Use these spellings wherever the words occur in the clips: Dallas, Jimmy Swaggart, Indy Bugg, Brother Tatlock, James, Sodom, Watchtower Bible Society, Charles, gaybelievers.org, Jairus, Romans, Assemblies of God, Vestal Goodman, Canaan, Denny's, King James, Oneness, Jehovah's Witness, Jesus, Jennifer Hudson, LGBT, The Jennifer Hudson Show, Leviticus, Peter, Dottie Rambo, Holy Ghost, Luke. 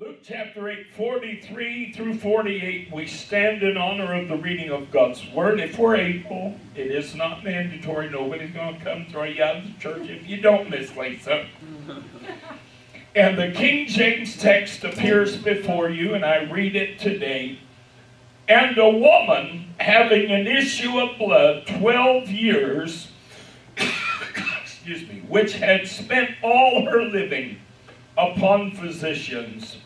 Luke chapter 8, 43 through 48, we stand in honor of the reading of God's word. If we're able, it is not mandatory. Nobody's going to come throw you out of the church if you don't, Miss Lisa. And the King James text appears before you, and I read it today. And a woman having an issue of blood 12 years, excuse me, which had spent all her living upon physicians,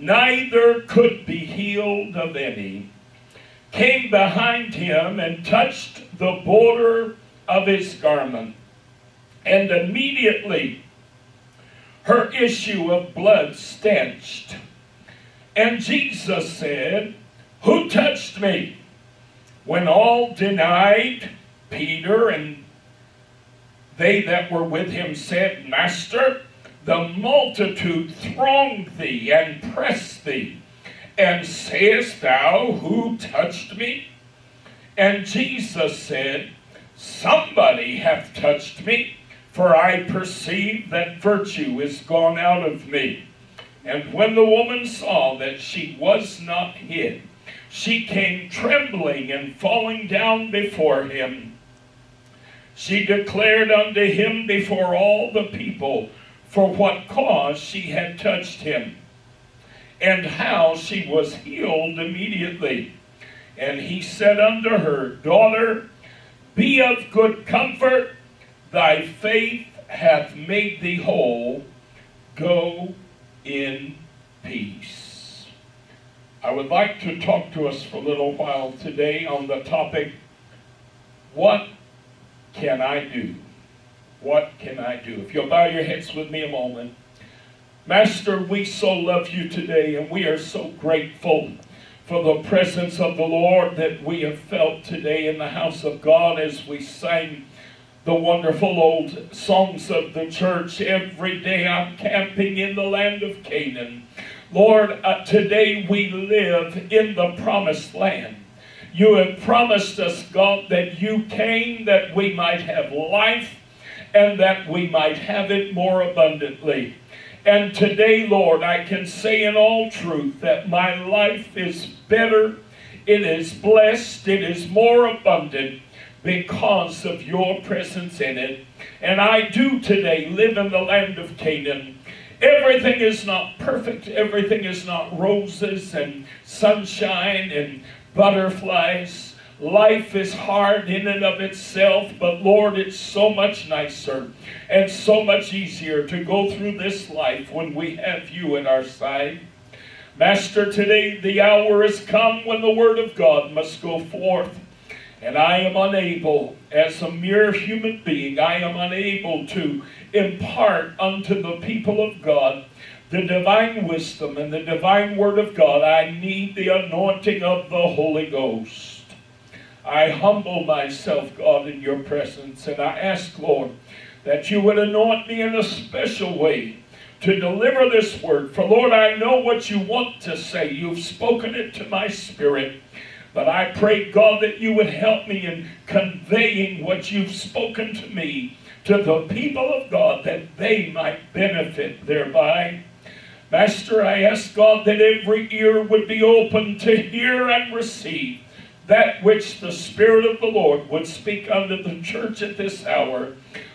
neither could be healed of any, came behind him and touched the border of his garment. And immediately her issue of blood stanched. And Jesus said, "Who touched me?" When all denied, Peter and they that were with him said, "Master, the multitude thronged thee and pressed thee, and sayest thou, who touched me?" And Jesus said, "Somebody hath touched me, for I perceive that virtue is gone out of me." And when the woman saw that she was not hid, she came trembling and falling down before him. She declared unto him before all the people for what cause she had touched him, and how she was healed immediately. And he said unto her, "Daughter, be of good comfort, thy faith hath made thee whole. Go in peace." I would like to talk to us for a little while today on the topic, what can I do? What can I do? If you'll bow your heads with me a moment. Master, we so love you today, and we are so grateful for the presence of the Lord that we have felt today in the house of God as we sang the wonderful old songs of the church. Every day I'm camping in the land of Canaan. Lord, today we live in the promised land. You have promised us, God, that you came that we might have life and that we might have it more abundantly. And today, Lord, I can say in all truth that my life is better, it is blessed, it is more abundant, because of your presence in it. And I do today live in the land of Canaan. Everything is not perfect. Everything is not roses and sunshine and butterflies. Life is hard in and of itself, but Lord, it's so much nicer and so much easier to go through this life when we have you at our side. Master, today the hour has come when the word of God must go forth. And I am unable, as a mere human being, I am unable to impart unto the people of God the divine wisdom and the divine word of God. I need the anointing of the Holy Ghost. I humble myself, God, in your presence, and I ask, Lord, that you would anoint me in a special way to deliver this word. For, Lord, I know what you want to say. You've spoken it to my spirit. But I pray, God, that you would help me in conveying what you've spoken to me to the people of God, that they might benefit thereby. Master, I ask, God, that every ear would be open to hear and receive that which the Spirit of the Lord would speak unto the church at this hour.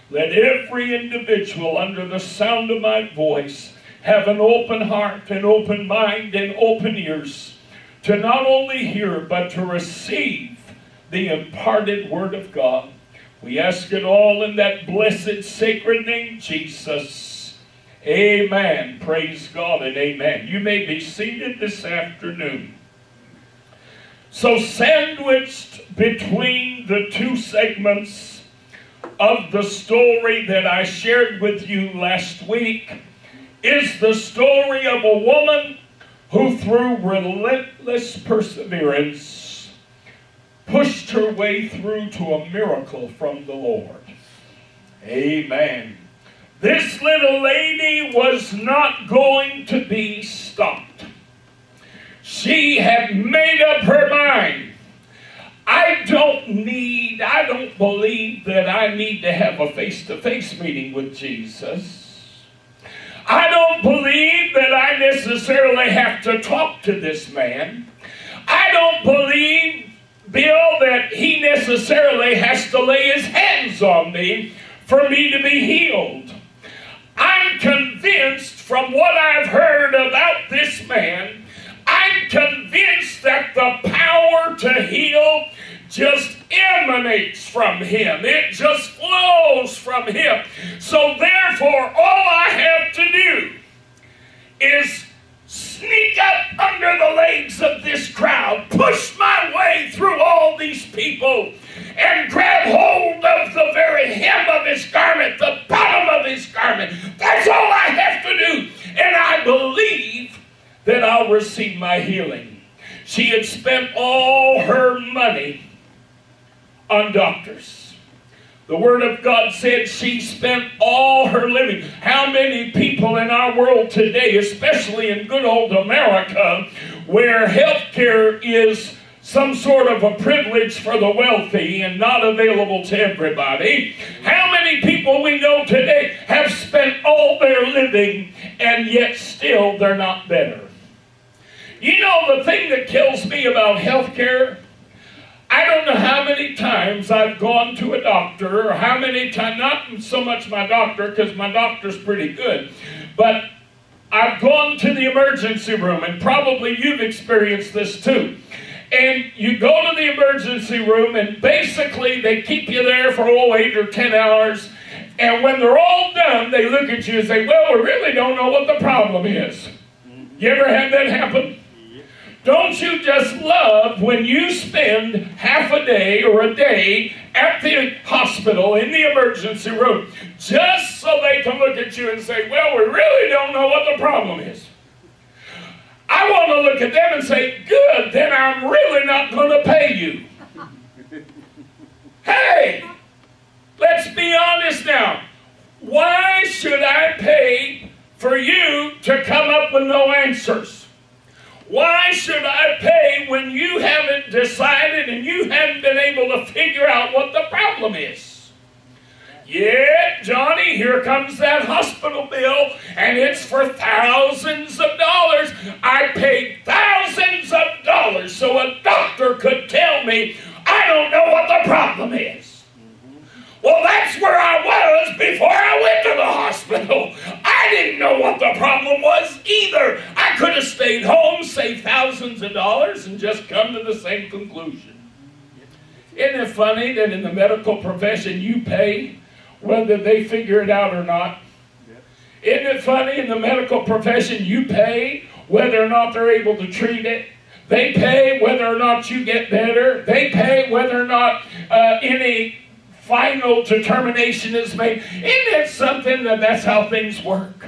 Let every individual under the sound of my voice have an open heart, an open mind, and open ears, to not only hear, but to receive the imparted word of God. We ask it all in that blessed, sacred name, Jesus. Amen. Praise God and amen. You may be seated this afternoon. So, sandwiched between the two segments of the story that I shared with you last week is the story of a woman who through relentless perseverance pushed her way through to a miracle from the Lord. Amen. This little lady was not going to be stopped. She had made up her mind. I don't believe that I need to have a face-to-face meeting with Jesus. I don't believe that I necessarily have to talk to this man. I don't believe, Bill, that he necessarily has to lay his hands on me for me to be healed. I'm convinced from what I've heard about this man, I'm convinced that the power to heal just emanates from him. It just flows from him. So therefore, all I have to do is sneak up under the legs of this crowd, push my way through all these people, and grab hold of the very hem of his garment, the bottom of his garment. That's all I have to do. And I believe that I'll receive my healing. She had spent all her money on doctors. The Word of God said she spent all her living. How many people in our world today, especially in good old America, where health care is some sort of a privilege for the wealthy and not available to everybody. How many people we know today have spent all their living and yet still they're not better? You know, the thing that kills me about health care, I don't know how many times I've gone to a doctor, or how many times, not so much my doctor, because my doctor's pretty good, but I've gone to the emergency room, and probably you've experienced this too. And you go to the emergency room, and basically they keep you there for, 8 or 10 hours, and when they're all done, they look at you and say, well, we really don't know what the problem is. You ever had that happen? Don't you just love when you spend half a day or a day at the hospital in the emergency room just so they can look at you and say, well, we really don't know what the problem is? I want to look at them and say, good, then I'm really not going to pay you. Hey, let's be honest now. Why should I pay for you to come up with no answers? Why should I pay when you haven't decided and you haven't been able to figure out what the problem is? Yeah, Johnny, here comes that hospital bill, and it's for thousands of dollars. I paid thousands of dollars so a doctor could tell me I don't know what the problem is. Well, that's where I was before I went to the hospital. I didn't know what the problem was either. I could have stayed home, saved thousands of dollars, and just come to the same conclusion. Isn't it funny that in the medical profession you pay whether they figure it out or not? Isn't it funny in the medical profession you pay whether or not they're able to treat it? They pay whether or not you get better. They pay whether or not any final determination is made. Isn't it something that that's how things work?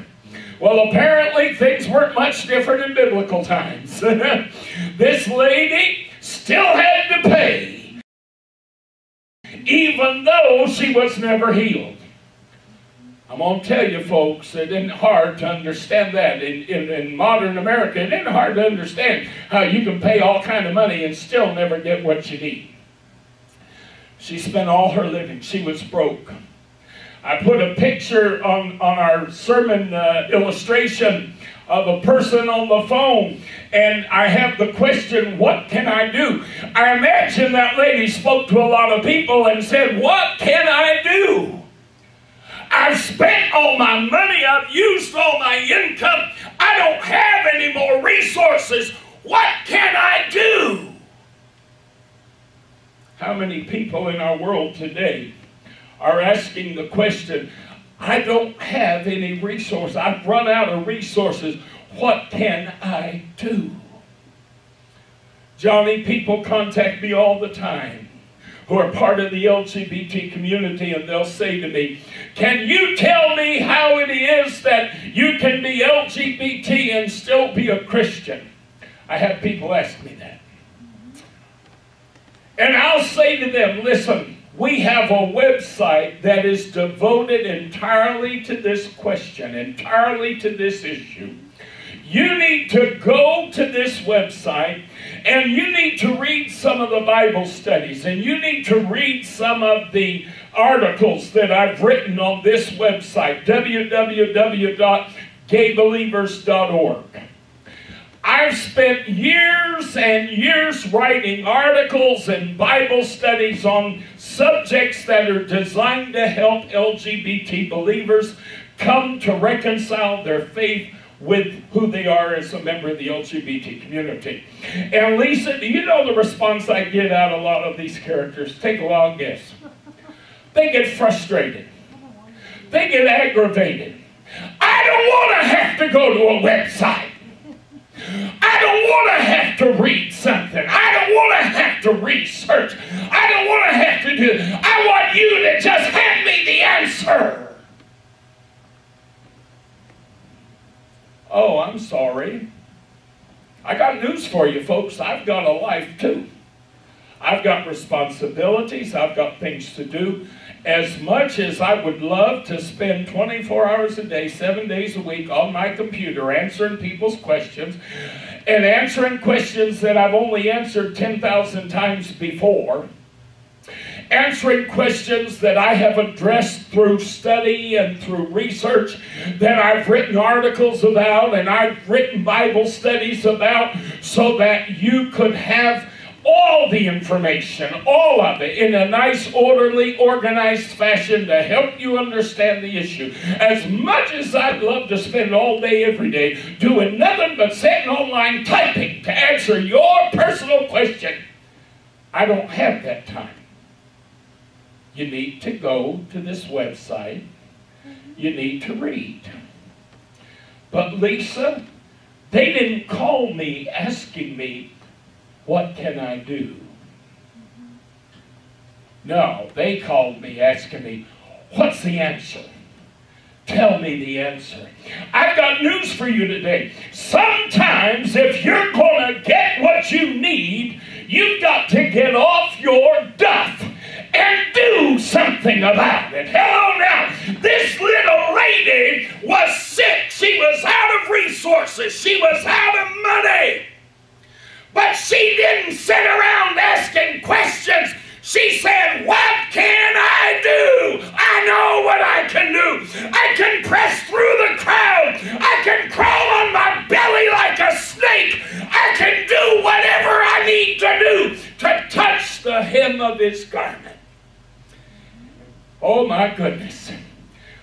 Well, apparently things weren't much different in biblical times. This lady still had to pay, even though she was never healed. I'm going to tell you, folks, it isn't hard to understand that. In modern America, it isn't hard to understand how you can pay all kind of money and still never get what you need. She spent all her living. She was broke. I put a picture on our sermon illustration of a person on the phone, and I have the question, what can I do? I imagine that lady spoke to a lot of people and said, what can I do? I've spent all my money. I've used all my income. I don't have any more resources. What can I do? How many people in our world today are asking the question, I don't have any resource. I've run out of resources. What can I do? Johnny, people contact me all the time who are part of the LGBT community, and they'll say to me, can you tell me how it is that you can be LGBT and still be a Christian? I have people ask me that. And I'll say to them, listen, we have a website that is devoted entirely to this question, entirely to this issue. You need to go to this website, and you need to read some of the Bible studies, and you need to read some of the articles that I've written on this website, www.gaybelievers.org. I've spent years and years writing articles and Bible studies on subjects that are designed to help LGBT believers come to reconcile their faith with who they are as a member of the LGBT community. And Lisa, do you know the response I get out of a lot of these characters? Take a long guess. They get frustrated. They get aggravated. I don't want to have to go to a website. I don't want to have to read something. I don't want to have to research. I don't want to have to do. I want you to just hand me the answer. Oh, I'm sorry. I got news for you, folks. I've got a life, too. I've got responsibilities. I've got things to do. As much as I would love to spend 24 hours a day, 7 days a week on my computer answering people's questions and answering questions that I've only answered 10,000 times before, answering questions that I have addressed through study and through research, that I've written articles about and I've written Bible studies about, so that you could have all the information, all of it, in a nice, orderly, organized fashion to help you understand the issue. As much as I'd love to spend all day, every day, doing nothing but sitting online typing to answer your personal question, I don't have that time. You need to go to this website. You need to read. But Lisa, they didn't call me asking me, what can I do? No, they called me asking me, what's the answer? Tell me the answer. I've got news for you today. Sometimes if you're going to get what you need, you've got to get off your duff and do something about it. Hello now. This little lady was sick. She was out of resources. She was out of money. But she didn't sit around asking questions. She said, what can I do? I know what I can do. I can press through the crowd. I can crawl on my belly like a snake. I can do whatever I need to do to touch the hem of his garment. Oh my goodness.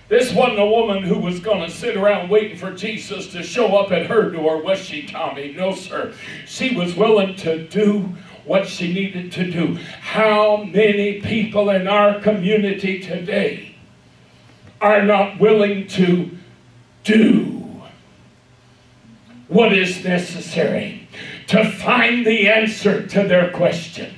This wasn't a woman who was going to sit around waiting for Jesus to show up at her door, was she, Tommy? No, sir. She was willing to do what she needed to do. How many people in our community today are not willing to do what is necessary to find the answer to their question?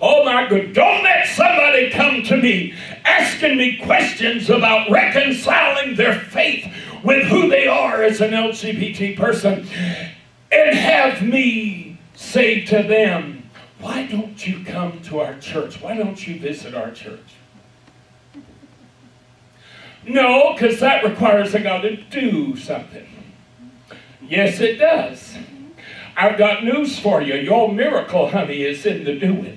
Oh my God, don't let somebody come to me asking me questions about reconciling their faith with who they are as an LGBT person and have me say to them, why don't you come to our church? Why don't you visit our church? No, because that requires I got to do something. Yes, it does. I've got news for you. Your miracle, honey, is in the doing.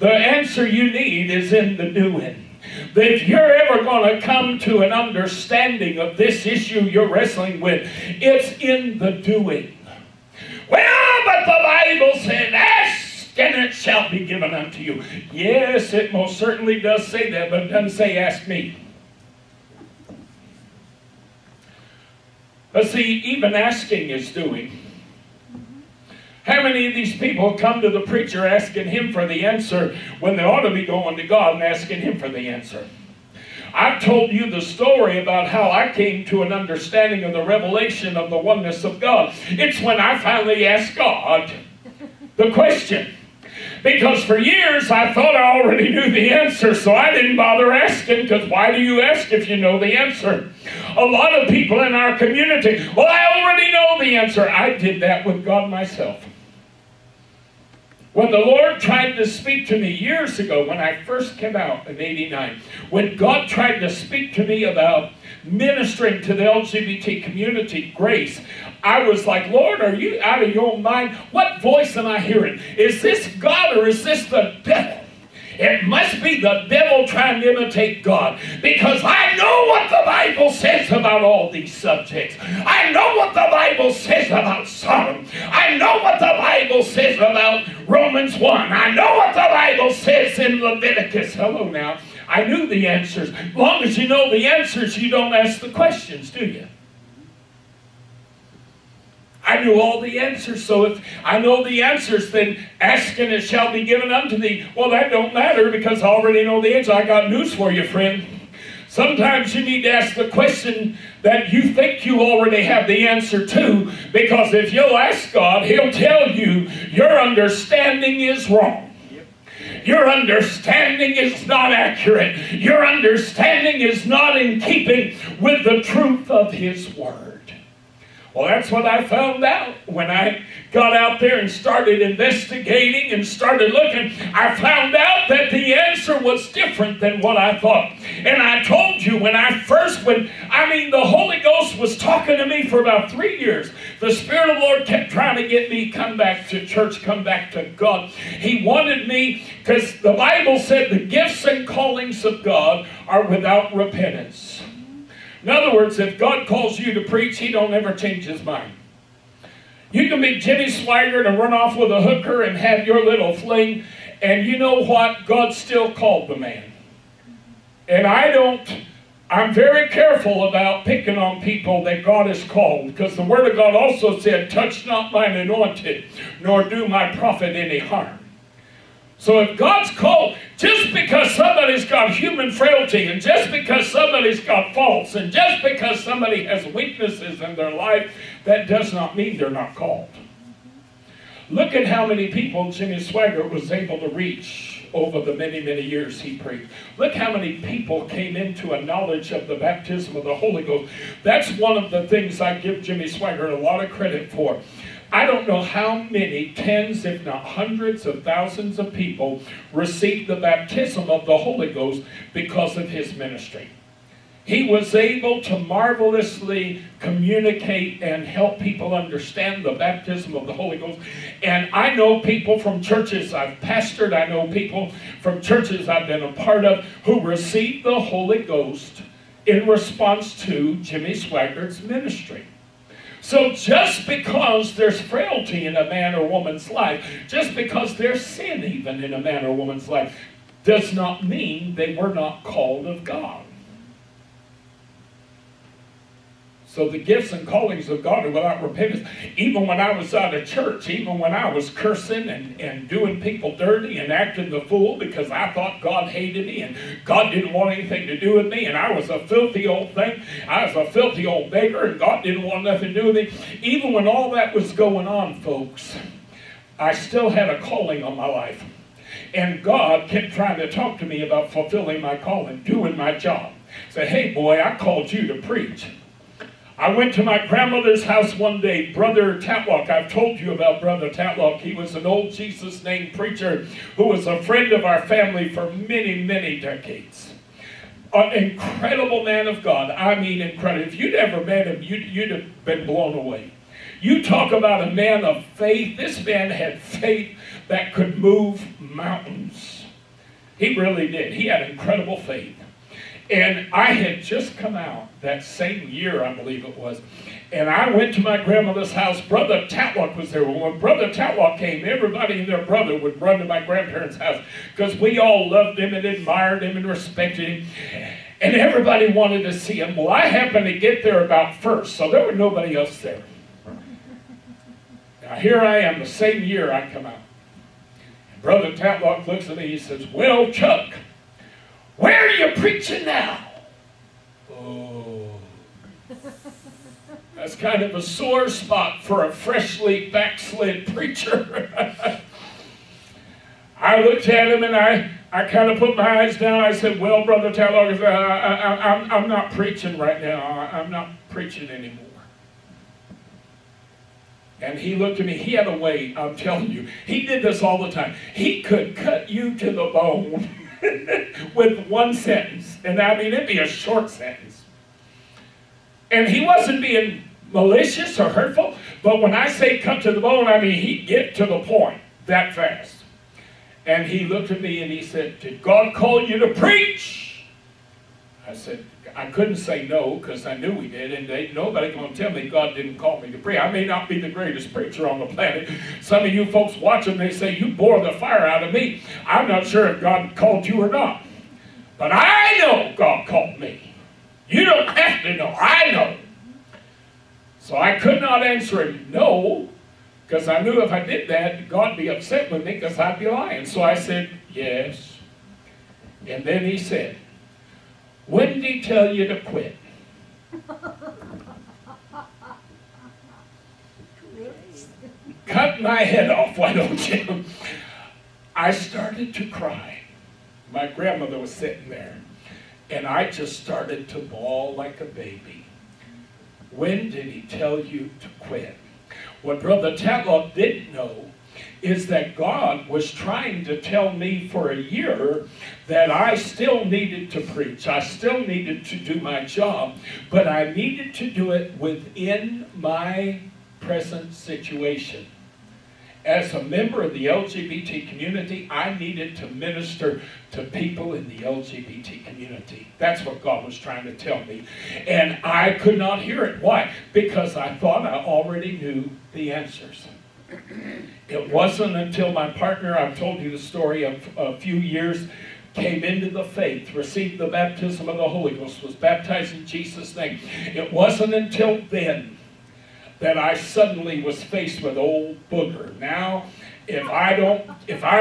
The answer you need is in the doing. If you're ever going to come to an understanding of this issue you're wrestling with, it's in the doing. Well, but the Bible said, ask and it shall be given unto you. Yes, it most certainly does say that, but it doesn't say ask me. But see, even asking is doing. How many of these people come to the preacher asking him for the answer when they ought to be going to God and asking him for the answer? I've told you the story about how I came to an understanding of the revelation of the oneness of God. It's when I finally asked God the question. Because for years I thought I already knew the answer, so I didn't bother asking, because why do you ask if you know the answer? A lot of people in our community, well, I already know the answer. I did that with God myself. When the Lord tried to speak to me years ago, when I first came out in '89, when God tried to speak to me about ministering to the LGBT community, grace, I was like, Lord, are you out of your mind? What voice am I hearing? Is this God or is this the devil? It must be the devil trying to imitate God, because I know what the Bible says about all these subjects. I know what the Bible says about Sodom. I know what the Bible says about Romans 1. I know what the Bible says in Leviticus. Hello now. I knew the answers. As long as you know the answers, you don't ask the questions, do you? I knew all the answers, so if I know the answers, then ask and it shall be given unto thee. Well, that don't matter because I already know the answer. I got news for you, friend. Sometimes you need to ask the question that you think you already have the answer to, because if you'll ask God, He'll tell you your understanding is wrong. Your understanding is not accurate. Your understanding is not in keeping with the truth of His Word. Well, that's what I found out when I got out there and started investigating and started looking. I found out that the answer was different than what I thought. And I told you when I first went, I mean, the Holy Ghost was talking to me for about 3 years. The Spirit of the Lord kept trying to get me, come back to church, come back to God. He wanted me, because the Bible said the gifts and callings of God are without repentance. In other words, if God calls you to preach, He don't ever change His mind. You can be Jimmy Swaggart and run off with a hooker and have your little fling, and you know what? God still called the man. And I'm very careful about picking on people that God has called, because the Word of God also said, touch not mine anointed, nor do my prophet any harm. So if God's called, just because somebody's got human frailty, and just because somebody's got faults, and just because somebody has weaknesses in their life, that does not mean they're not called. Look at how many people Jimmy Swaggart was able to reach over the many, many years he preached. Look how many people came into a knowledge of the baptism of the Holy Ghost. That's one of the things I give Jimmy Swaggart a lot of credit for. I don't know how many tens, if not hundreds of thousands of people received the baptism of the Holy Ghost because of his ministry. He was able to marvelously communicate and help people understand the baptism of the Holy Ghost. And I know people from churches I've pastored, I know people from churches I've been a part of who received the Holy Ghost in response to Jimmy Swaggart's ministry. So just because there's frailty in a man or woman's life, just because there's sin even in a man or woman's life, does not mean they were not called of God. So the gifts and callings of God are without repentance. Even when I was out of church, even when I was cursing and doing people dirty and acting the fool because I thought God hated me and God didn't want anything to do with me and I was a filthy old thing, I was a filthy old beggar and God didn't want nothing to do with me. Even when all that was going on, folks, I still had a calling on my life. And God kept trying to talk to me about fulfilling my calling, doing my job. Say, hey boy, I called you to preach. I went to my grandmother's house one day, Brother Tatlock. I've told you about Brother Tatlock. He was an old Jesus name preacher who was a friend of our family for many, many decades. An incredible man of God. I mean incredible. If you'd ever met him, you'd have been blown away. You talk about a man of faith. This man had faith that could move mountains. He really did. He had incredible faith. And I had just come out that same year, I believe it was. And I went to my grandmother's house. Brother Tatlock was there. When Brother Tatlock came, everybody and their brother would run to my grandparents' house because we all loved him and admired him and respected him. And everybody wanted to see him. Well, I happened to get there about first, so there was nobody else there. Now, here I am, the same year I come out. And Brother Tatlock looks at me, he says, well, Chuck, where are you preaching now? Oh. That's kind of a sore spot for a freshly backslid preacher. I looked at him and I kind of put my eyes down. I said, well, Brother Tatlock, I'm not preaching right now. I'm not preaching anymore. And he looked at me. He had a way, I'm telling you. He did this all the time. He could cut you to the bone. With one sentence. And I mean, it'd be a short sentence. And he wasn't being malicious or hurtful, but when I say cut to the bone, I mean, he'd get to the point that fast. And he looked at me and he said, "Did God call you to preach?" I said, I couldn't say no because I knew he did, and nobody going to tell me God didn't call me to preach. I may not be the greatest preacher on the planet. Some of you folks watching, they say, "You bore the fire out of me." I'm not sure if God called you or not, but I know God called me. You don't have to know. I know. So I could not answer him no, because I knew if I did that, God would be upset with me because I'd be lying. So I said, "Yes." And then he said, "When did he tell you to quit?" Cut my head off, why don't you? I started to cry. My grandmother was sitting there, and I just started to bawl like a baby. When did he tell you to quit? What Brother Tatlock didn't know is that God was trying to tell me for a year that I still needed to preach. I still needed to do my job, but I needed to do it within my present situation. As a member of the LGBT community, I needed to minister to people in the LGBT community. That's what God was trying to tell me. And I could not hear it. Why? Because I thought I already knew the answers. It wasn't until my partner, I've told you the story of a few years, came into the faith, received the baptism of the Holy Ghost, was baptized in Jesus' name. It wasn't until then that I suddenly was faced with old booger. Now, if I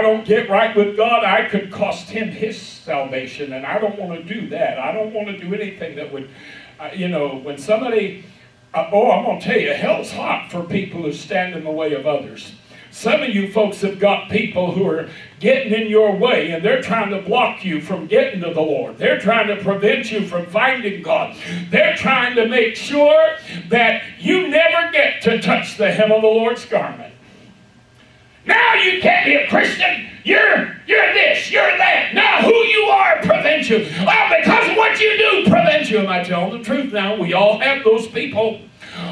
don't get right with God, I could cost him his salvation, and I don't want to do that. I don't want to do anything that would, you know, when somebody... I'm going to tell you, hell's hot for people who stand in the way of others. Some of you folks have got people who are getting in your way, and they're trying to block you from getting to the Lord. They're trying to prevent you from finding God. They're trying to make sure that you never get to touch the hem of the Lord's garment. Now you can't be a Christian. You're this, you're that. Now who you are prevents you. Oh, because what you do prevents you. Am I telling the truth now? We all have those people.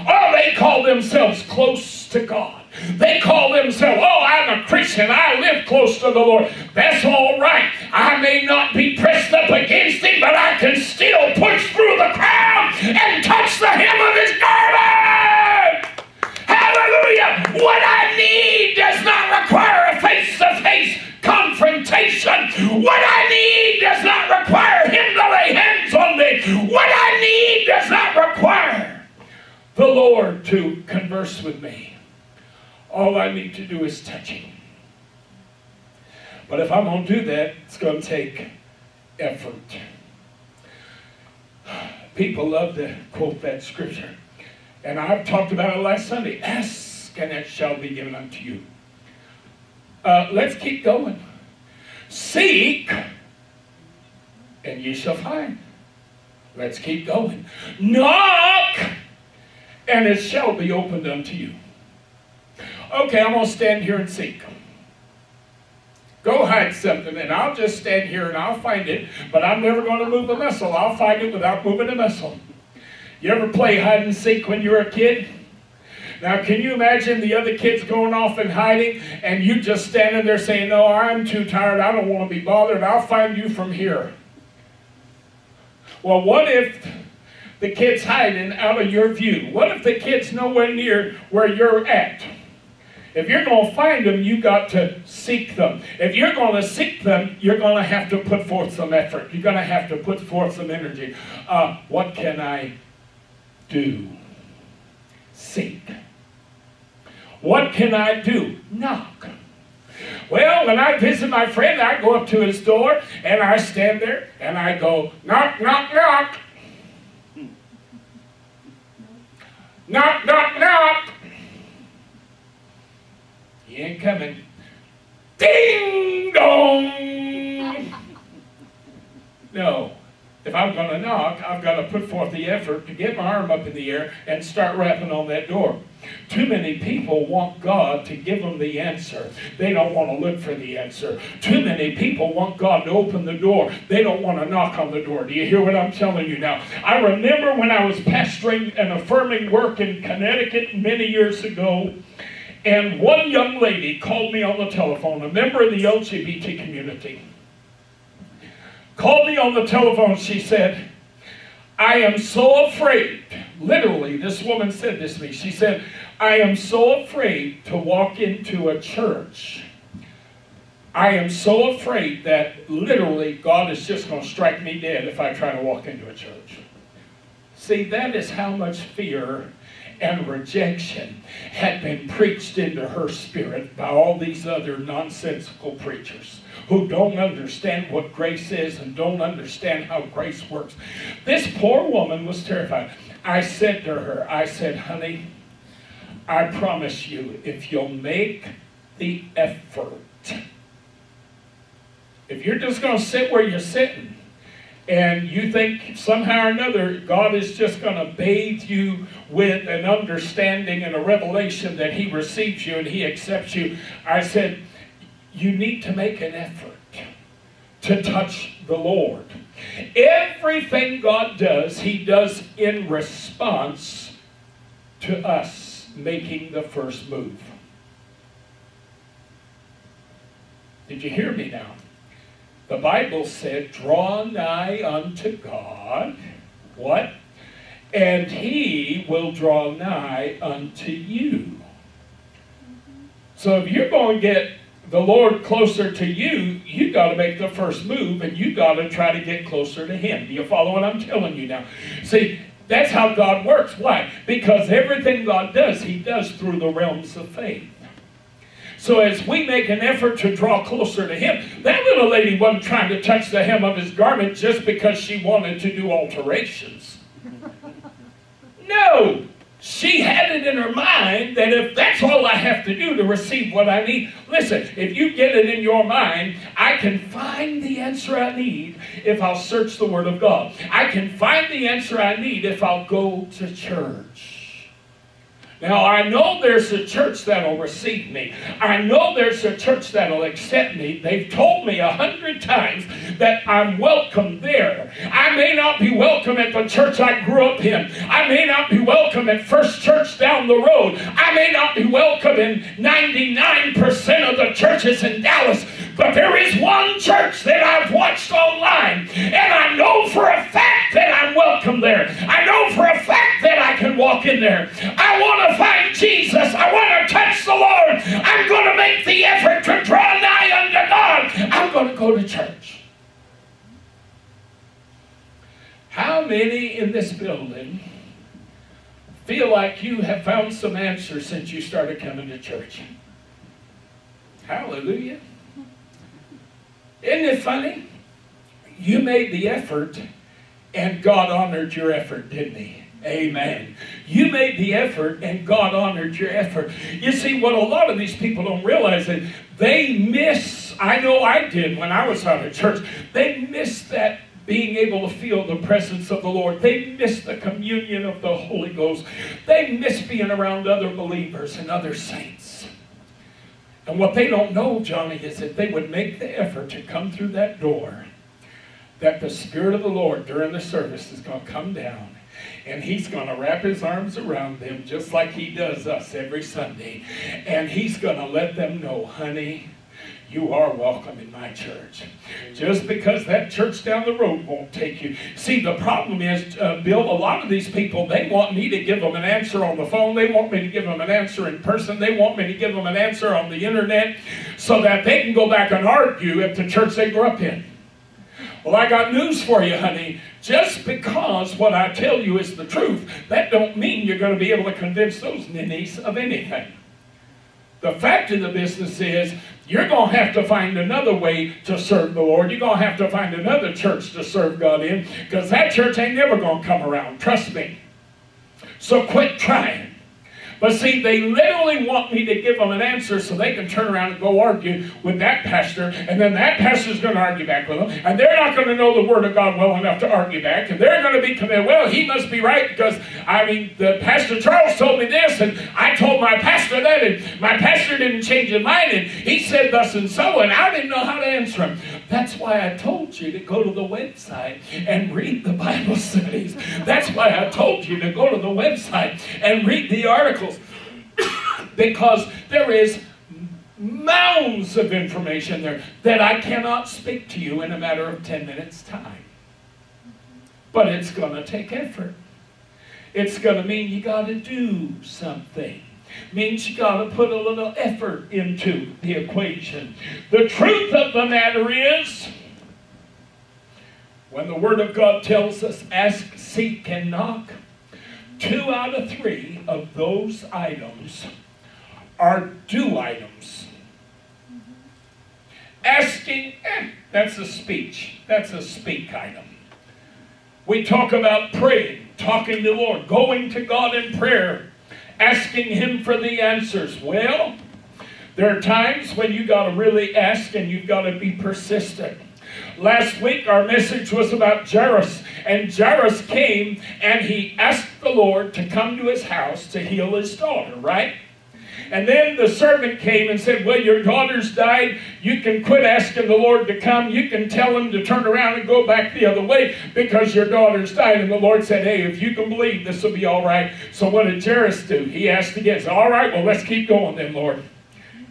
Oh, they call themselves close to God. They call themselves, "Oh, I'm a Christian. I live close to the Lord." That's all right. I may not be pressed up against him, but I can still push through the crowd and touch the hem of his garment. Hallelujah. What I need does not require a face-to-face confrontation. What I need does not require him to lay hands on me. What I need does not require the Lord to converse with me. All I need to do is touch him. But if I'm going to do that, it's going to take effort. People love to quote that scripture. And I've talked about it last Sunday. Ask, and it shall be given unto you. Let's keep going. Seek, and ye shall find. Let's keep going. Knock, and it shall be opened unto you. Okay, I'm going to stand here and seek. Go hide something, and I'll just stand here and I'll find it, but I'm never going to move a muscle. I'll find it without moving a muscle. You ever play hide and seek when you were a kid? Now, can you imagine the other kids going off and hiding, and you just standing there saying, "No, I'm too tired. I don't want to be bothered. I'll find you from here." Well, what if the kid's hiding out of your view? What if the kid's nowhere near where you're at? If you're going to find them, you got to seek them. If you're going to seek them, you're going to have to put forth some effort. You're going to have to put forth some energy. What can I do? Seek. What can I do? Knock. Well, when I visit my friend, I go up to his door and I stand there and I go, "Knock, knock, knock. Knock, knock, knock. He ain't coming. Ding dong." No. If I'm going to knock, I've got to put forth the effort to get my arm up in the air and start rapping on that door. Too many people want God to give them the answer. They don't want to look for the answer. Too many people want God to open the door. They don't want to knock on the door. Do you hear what I'm telling you now? I remember when I was pastoring an affirming work in Connecticut many years ago, And one young lady called me on the telephone, a member of the LGBT community, called me on the telephone. She said, I am so afraid. Literally, this woman said this to me. She said, I am so afraid to walk into a church. I am so afraid that literally God is just going to strike me dead if I try to walk into a church. See, that is how much fear and rejection had been preached into her spirit by all these other nonsensical preachers who don't understand what grace is and don't understand how grace works. This poor woman was terrified. I said to her, I said, honey, I promise you, if you'll make the effort, if you're just going to sit where you're sitting, and you think somehow or another God is just going to bathe you with an understanding and a revelation that he receives you and he accepts you. I said, you need to make an effort to touch the Lord. Everything God does, he does in response to us making the first move. Did you hear me now? The Bible said, draw nigh unto God, what? And he will draw nigh unto you. So if you're going to get the Lord closer to you, you got to make the first move and you got to try to get closer to him. Do you follow what I'm telling you now? See, that's how God works. Why? Because everything God does, he does through the realms of faith. So as we make an effort to draw closer to him, that little lady wasn't trying to touch the hem of his garment just because she wanted to do alterations. No, she had it in her mind that if that's all I have to do to receive what I need, listen, if you get it in your mind, I can find the answer I need if I'll search the Word of God. I can find the answer I need if I'll go to church. Now, I know there's a church that'll receive me. I know there's a church that'll accept me. They've told me 100 times that I'm welcome there. I may not be welcome at the church I grew up in. I may not be welcome at First Church down the road. I may not be welcome in 99% of the churches in Dallas. But there is one church that I've watched online, and I know for a fact that I'm welcome there. I know for a fact that I can walk in there. I want to find Jesus. I want to touch the Lord. I'm going to make the effort to draw nigh unto God. I'm going to go to church. How many in this building feel like you have found some answers since you started coming to church? Hallelujah. Isn't it funny? You made the effort and God honored your effort, didn't he? Amen. You made the effort and God honored your effort. You see, what a lot of these people don't realize is they miss, I know I did when I was out of church, they miss that being able to feel the presence of the Lord. They miss the communion of the Holy Ghost. They miss being around other believers and other saints. And what they don't know, Johnny, is that they would make the effort to come through that door, that the Spirit of the Lord during the service is going to come down, and he's going to wrap his arms around them just like he does us every Sunday. And he's going to let them know, honey, you are welcome in my church. Just because that church down the road won't take you. See, the problem is, Bill, a lot of these people, they want me to give them an answer on the phone. They want me to give them an answer in person. They want me to give them an answer on the internet so that they can go back and argue at the church they grew up in. Well, I got news for you, honey. Just because what I tell you is the truth, that don't mean you're going to be able to convince those ninnies of anything. The fact of the business is, you're going to have to find another way to serve the Lord. You're going to have to find another church to serve God in, because that church ain't never going to come around. Trust me. So quit trying. But see, they literally want me to give them an answer so they can turn around and go argue with that pastor, and then that pastor's going to argue back with them, and they're not going to know the Word of God well enough to argue back, and they're going to be committed. Well, he must be right because, I mean, the Pastor Charles told me this, and I told my pastor that, and my pastor didn't change his mind, and he said thus and so, and I didn't know how to answer him. That's why I told you to go to the website and read the Bible studies. That's why I told you to go to the website and read the articles. because there is mounds of information there that I cannot speak to you in a matter of 10 minutes time. But it's going to take effort. It's going to mean you got to do something. Means you got to put a little effort into the equation. The truth of the matter is, when the Word of God tells us ask, seek, and knock, 2 out of 3 of those items are do items. Asking, that's a speech. That's a speak item. We talk about praying, talking to the Lord, going to God in prayer, asking Him for the answers. Well, there are times when you got to really ask and you've got to be persistent. Last week our message was about Jairus, and Jairus came and he asked the Lord to come to his house to heal his daughter, right? And then the servant came and said, well, your daughter's died. You can quit asking the Lord to come. You can tell Him to turn around and go back the other way because your daughter's died. And the Lord said, hey, if you can believe, this will be all right. So what did Jairus do? He asked again. Said, all right, well, let's keep going then, Lord.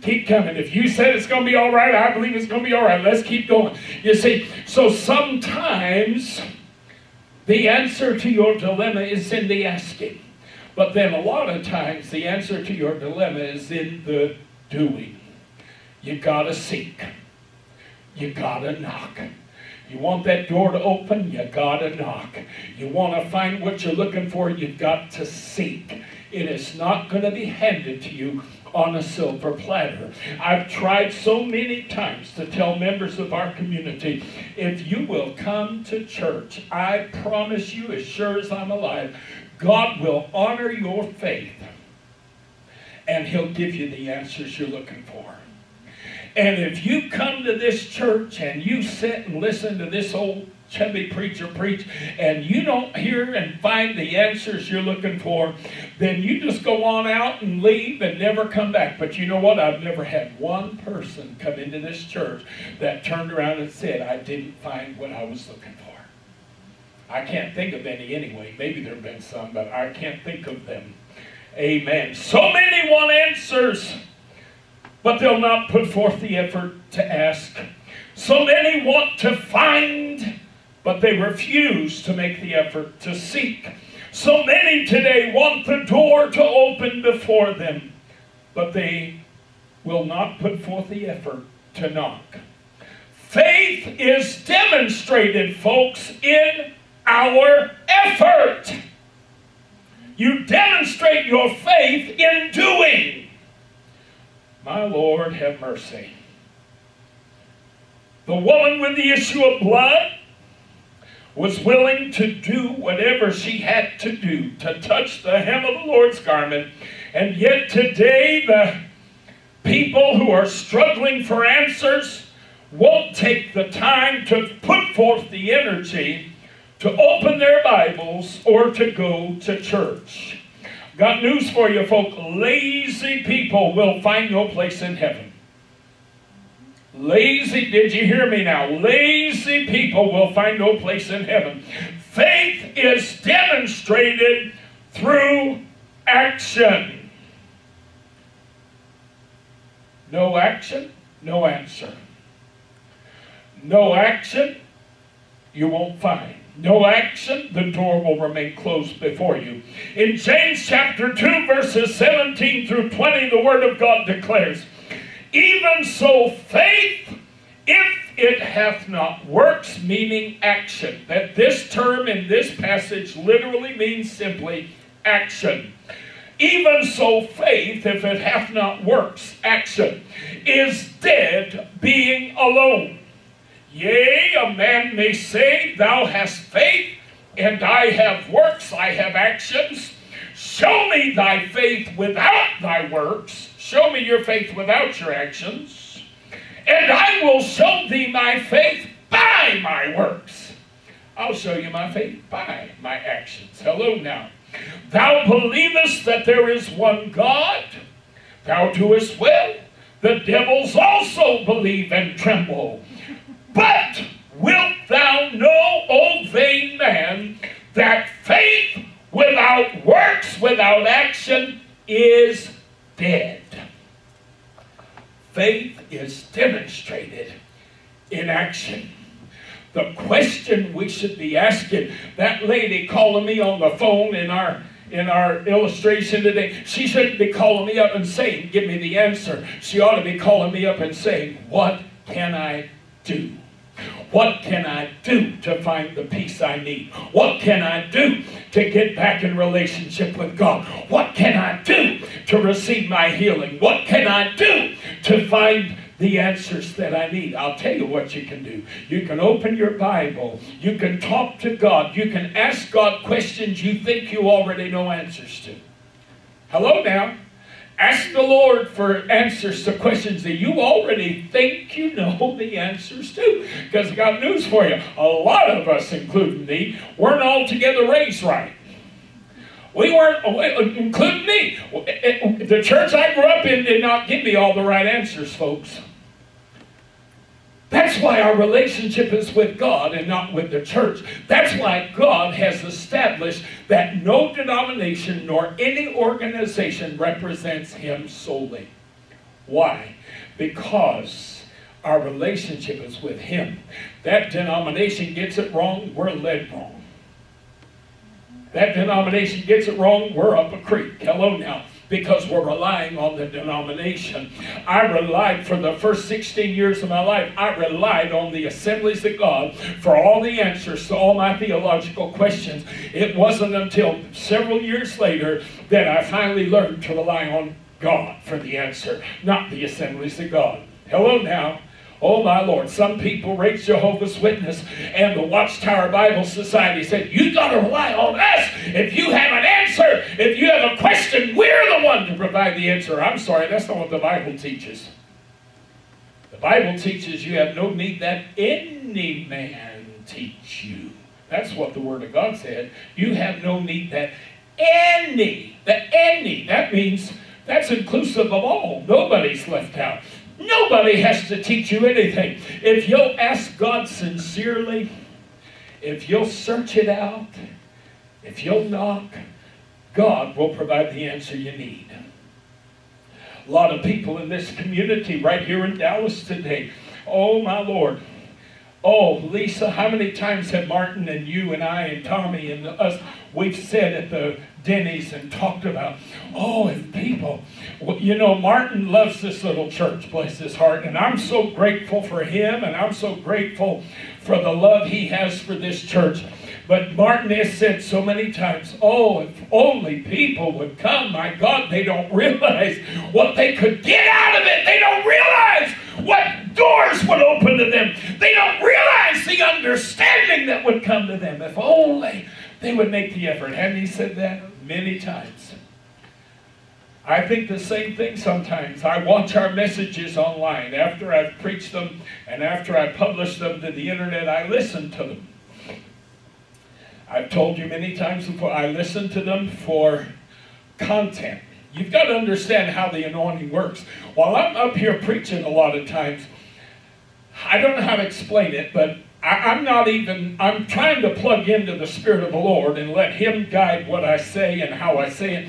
Keep coming. If you said it's going to be all right, I believe it's going to be all right. Let's keep going. You see, so sometimes the answer to your dilemma is in the asking. But then a lot of times the answer to your dilemma is in the doing. You gotta seek. You gotta knock. You want that door to open, you gotta knock. You wanna find what you're looking for, you've got to seek. It is not gonna be handed to you on a silver platter. I've tried so many times to tell members of our community, if you will come to church, I promise you, as sure as I'm alive, God will honor your faith, and He'll give you the answers you're looking for. And if you come to this church and you sit and listen to this old chubby preacher preach, and you don't hear and find the answers you're looking for, then you just go on out and leave and never come back. But you know what? I've never had one person come into this church that turned around and said, I didn't find what I was looking for. I can't think of any anyway. Maybe there have been some, but I can't think of them. Amen. So many want answers, but they'll not put forth the effort to ask. So many want to find, but they refuse to make the effort to seek. So many today want the door to open before them, but they will not put forth the effort to knock. Faith is demonstrated, folks, in our effort. You demonstrate your faith in doing. My Lord, have mercy. The woman with the issue of blood was willing to do whatever she had to do to touch the hem of the Lord's garment. And yet today the people who are struggling for answers won't take the time to put forth the energy to open their Bibles or to go to church. Got news for you, folk. Lazy people will find no place in heaven. Lazy, did you hear me now? Lazy people will find no place in heaven. Faith is demonstrated through action. No action, no answer. No action, you won't find. No action, the door will remain closed before you. In James chapter 2, verses 17 through 20, the Word of God declares, even so faith, if it hath not works, meaning action. That this term in this passage literally means simply action. Even so faith, if it hath not works, action, is dead being alone. Yea, a man may say, thou hast faith, and I have works, I have actions. Show me thy faith without thy works. Show me your faith without your actions. And I will show thee my faith by my works. I'll show you my faith by my actions. Hello now. Thou believest that there is one God. Thou doest well. The devils also believe and tremble. But wilt thou know, O vain man, that faith without works, without action, is dead. Faith is demonstrated in action. The question we should be asking, that lady calling me on the phone in our illustration today, she shouldn't be calling me up and saying, give me the answer. She ought to be calling me up and saying, what can I do? What can I do to find the peace I need? What can I do to get back in relationship with God? What can I do to receive my healing? What can I do to find the answers that I need? I'll tell you what you can do. You can open your Bible. You can talk to God. You can ask God questions you think you already know answers to. Hello now. Ask the Lord for answers to questions that you already think you know the answers to. Because I've got news for you. A lot of us, including me, weren't altogether raised right. We weren't, including me. The church I grew up in did not give me all the right answers, folks. That's why our relationship is with God and not with the church. That's why God has established that no denomination nor any organization represents Him solely. Why? Because our relationship is with Him. That denomination gets it wrong, we're led wrong. That denomination gets it wrong, we're up a creek. Hello now. Because we're relying on the denomination. I relied for the first 16 years of my life, I relied on the Assemblies of God for all the answers to all my theological questions. It wasn't until several years later that I finally learned to rely on God for the answer, not the Assemblies of God. Hello now. Oh my Lord, some people raised Jehovah's Witness and the Watchtower Bible Society said, you got to rely on us. If you have an answer, if you have a question, we're the one to provide the answer. I'm sorry, that's not what the Bible teaches. The Bible teaches you have no need that any man teach you. That's what the Word of God said. You have no need that any, that means that's inclusive of all. Nobody's left out. Nobody has to teach you anything. If you'll ask God sincerely, if you'll search it out, if you'll knock, God will provide the answer you need. A lot of people in this community right here in Dallas today, oh my Lord, oh Lisa, how many times have Martin and you and I and Tommy and us, we've said at the Denny's and talked about, oh, if people, well, you know, Martin loves this little church, bless his heart, and I'm so grateful for him, and I'm so grateful for the love he has for this church. But Martin has said so many times, oh, if only people would come, my God, they don't realize what they could get out of it. They don't realize what doors would open to them. They don't realize the understanding that would come to them. If only they would make the effort. Hadn't he said that many times? I think the same thing sometimes. I watch our messages online. After I've preached them and after I publish them to the internet, I listen to them. I've told you many times before, I listen to them for content. You've got to understand how the anointing works. While I'm up here preaching a lot of times, I don't know how to explain it, but I'm trying to plug into the Spirit of the Lord and let Him guide what I say and how I say it.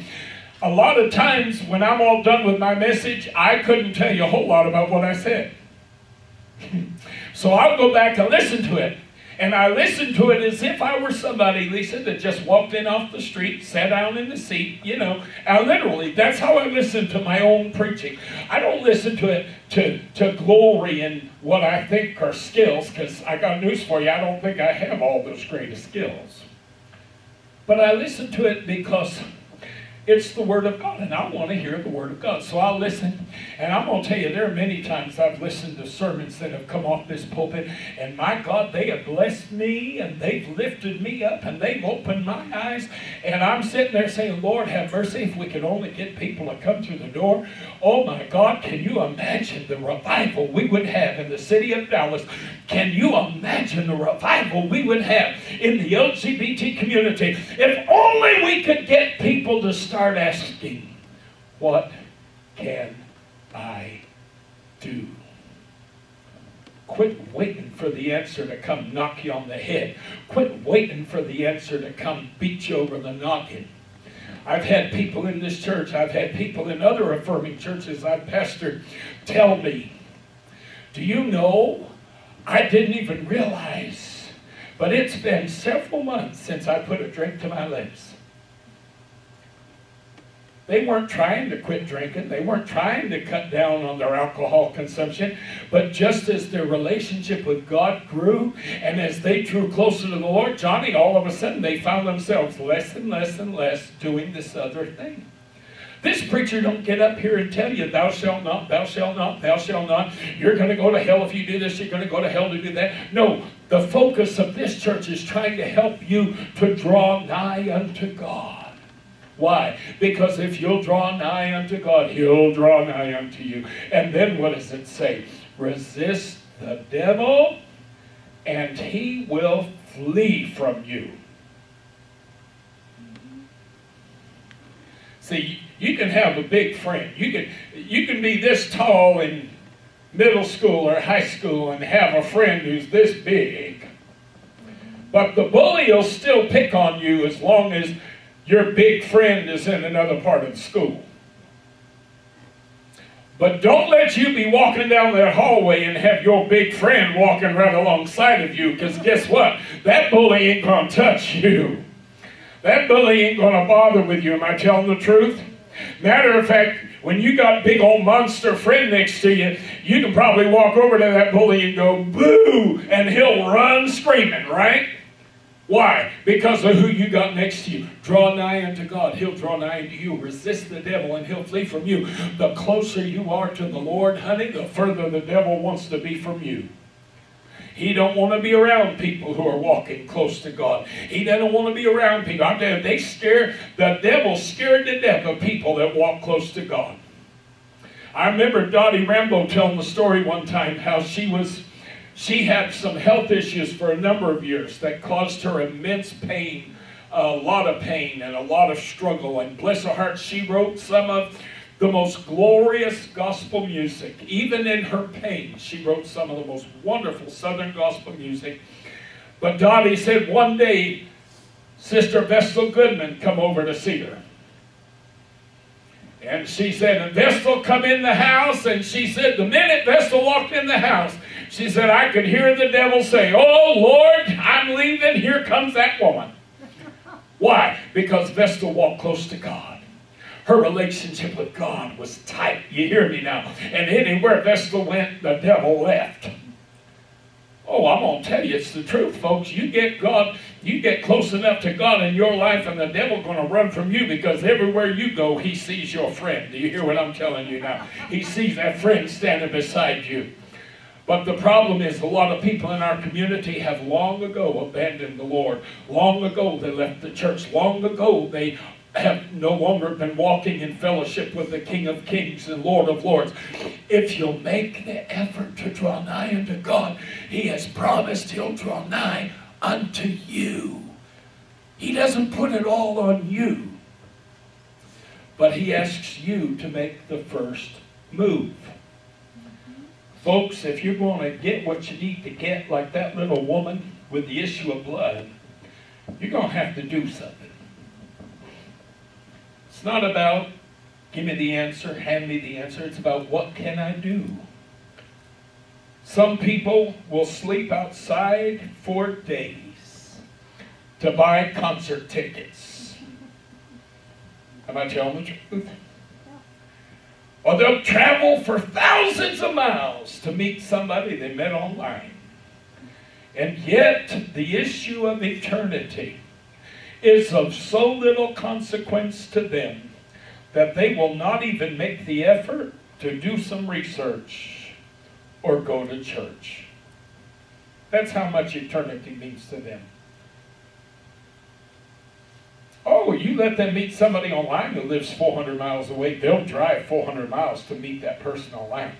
A lot of times when I'm all done with my message, I couldn't tell you a whole lot about what I said. So I'll go back and listen to it. And I listen to it as if I were somebody, Lisa, that just walked in off the street, sat down in the seat, you know. I literally, that's how I listen to my own preaching. I don't listen to it to glory in what I think are skills, because I got news for you, I don't think I have all those greatest skills. But I listen to it because it's the Word of God, and I want to hear the Word of God. So I'll listen, and I'm going to tell you, there are many times I've listened to sermons that have come off this pulpit, and my God, they have blessed me, and they've lifted me up, and they've opened my eyes, and I'm sitting there saying, Lord, have mercy, if we could only get people to come through the door. Oh my God, can you imagine the revival we would have in the city of Dallas? Can you imagine the revival we would have in the LGBT community? If only we could get people to start asking, what can I do? Quit waiting for the answer to come knock you on the head. Quit waiting for the answer to come beat you over the noggin. I've had people in this church, I've had people in other affirming churches I've pastored tell me, do you know, I didn't even realize, but it's been several months since I put a drink to my lips. They weren't trying to quit drinking. They weren't trying to cut down on their alcohol consumption. But just as their relationship with God grew and as they drew closer to the Lord, Johnny, all of a sudden they found themselves less and less and less doing this other thing. This preacher don't get up here and tell you, thou shalt not, thou shalt not, thou shalt not. You're going to go to hell if you do this. You're going to go to hell to do that. No, the focus of this church is trying to help you to draw nigh unto God. Why? Because if you'll draw nigh unto God, He'll draw nigh unto you. And then what does it say? Resist the devil, and he will flee from you. See, you can have a big friend. You can be this tall in middle school or high school and have a friend who's this big. But the bully will still pick on you as long as your big friend is in another part of the school. But don't let you be walking down that hallway and have your big friend walking right alongside of you, because guess what? That bully ain't going to touch you. That bully ain't going to bother with you. Am I telling the truth? Matter of fact, when you got a big old monster friend next to you, you can probably walk over to that bully and go, boo, and he'll run screaming, right? Why? Because of who you got next to you. Draw nigh unto God. He'll draw nigh unto you. Resist the devil and he'll flee from you. The closer you are to the Lord, honey, the further the devil wants to be from you. He don't want to be around people who are walking close to God. He doesn't want to be around people. I'm telling you, they scare, the devil scared to death of people that walk close to God. I remember Dottie Rambo telling the story one time how she had some health issues for a number of years that caused her immense pain, a lot of pain and a lot of struggle. And bless her heart, she wrote some of the most glorious gospel music. Even in her pain, she wrote some of the most wonderful Southern gospel music. But Dottie said one day, Sister Vestal Goodman come over to see her. And she said, and Vestal come in the house, and she said, the minute Vestal walked in the house, she said, I could hear the devil say, oh, Lord, I'm leaving. Here comes that woman. Why? Because Vestal walked close to God. Her relationship with God was tight. You hear me now? And anywhere Vestal went, the devil left. Oh, I'm going to tell you, it's the truth, folks. You get God, you get close enough to God in your life, and the devil's going to run from you, because everywhere you go, he sees your friend. Do you hear what I'm telling you now? He sees that friend standing beside you. But the problem is a lot of people in our community have long ago abandoned the Lord. Long ago they left the church. Long ago they have no longer been walking in fellowship with the King of Kings and Lord of Lords. If you'll make the effort to draw nigh unto God, He has promised He'll draw nigh unto you. He doesn't put it all on you, but He asks you to make the first move. Folks, if you're going to get what you need to get, like that little woman with the issue of blood, you're going to have to do something. It's not about, give me the answer, hand me the answer. It's about, what can I do? Some people will sleep outside for days to buy concert tickets. Am I telling the truth? Or they'll travel for thousands of miles to meet somebody they met online. And yet, the issue of eternity is of so little consequence to them that they will not even make the effort to do some research or go to church. That's how much eternity means to them. Oh, you let them meet somebody online who lives 400 miles away, they'll drive 400 miles to meet that person online.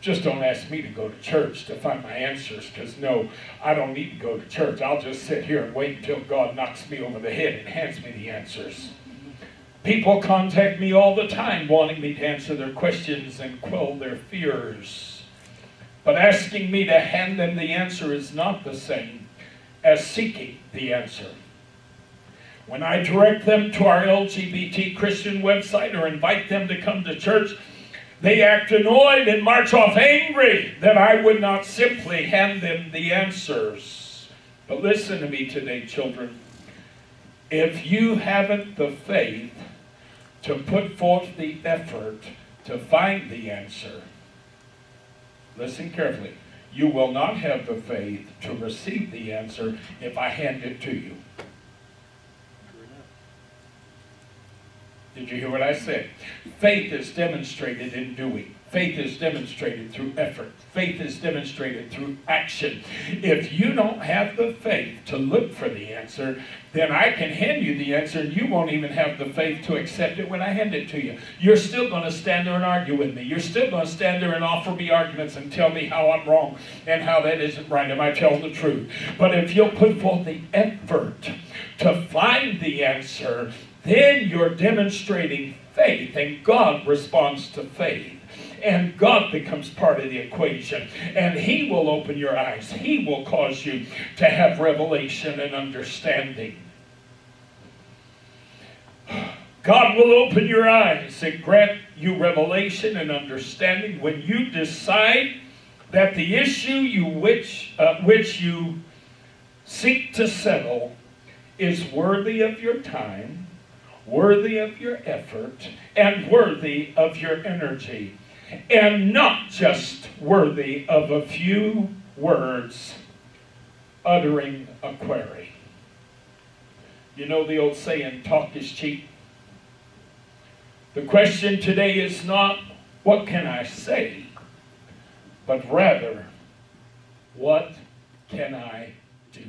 Just don't ask me to go to church to find my answers, because no, I don't need to go to church. I'll just sit here and wait until God knocks me over the head and hands me the answers. People contact me all the time wanting me to answer their questions and quell their fears. But asking me to hand them the answer is not the same as seeking the answer. When I direct them to our LGBT Christian website or invite them to come to church, they act annoyed and march off angry that I would not simply hand them the answers. But listen to me today, children. If you haven't the faith to put forth the effort to find the answer, listen carefully, you will not have the faith to receive the answer if I hand it to you. Did you hear what I said? Faith is demonstrated in doing. Faith is demonstrated through effort. Faith is demonstrated through action. If you don't have the faith to look for the answer, then I can hand you the answer and you won't even have the faith to accept it when I hand it to you. You're still going to stand there and argue with me. You're still going to stand there and offer me arguments and tell me how I'm wrong and how that isn't right and I tell the truth. But if you'll put forth the effort to find the answer, then you're demonstrating faith, and God responds to faith. And God becomes part of the equation. And He will open your eyes. He will cause you to have revelation and understanding. God will open your eyes and grant you revelation and understanding when you decide that the issue which you seek to settle is worthy of your time, worthy of your effort, and worthy of your energy. And not just worthy of a few words uttering a query. You know the old saying, talk is cheap. The question today is not, what can I say? But rather, what can I do?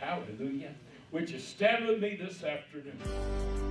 Hallelujah. Would you stand with me this afternoon?